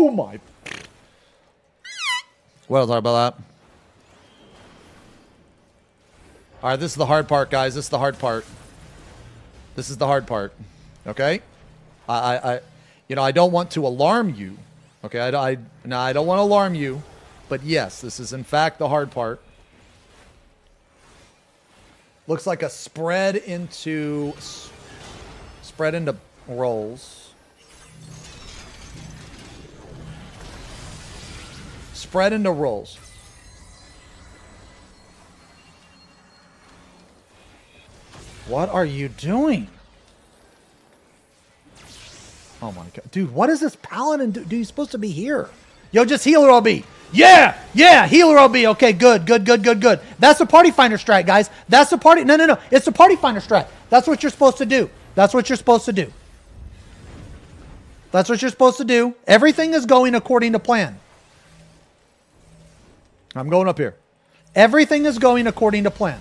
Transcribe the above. Oh my. Well, sorry about that. All right, this is the hard part, guys. This is the hard part. This is the hard part. Okay? I don't want to alarm you. Okay? I don't want to alarm you. But yes, this is in fact the hard part. Looks like a spread into rolls. Spread into rolls. What are you doing? Oh my god. Dude, what is this paladin do? You're supposed to be here. Yo, just heal or I'll be. Yeah! Yeah! Healer OB. Okay, good, good, good, good, good. That's the party finder strat, guys. That's the party... No. It's the party finder strat. That's what you're supposed to do. That's what you're supposed to do. That's what you're supposed to do. Everything is going according to plan. I'm going up here. Everything is going according to plan.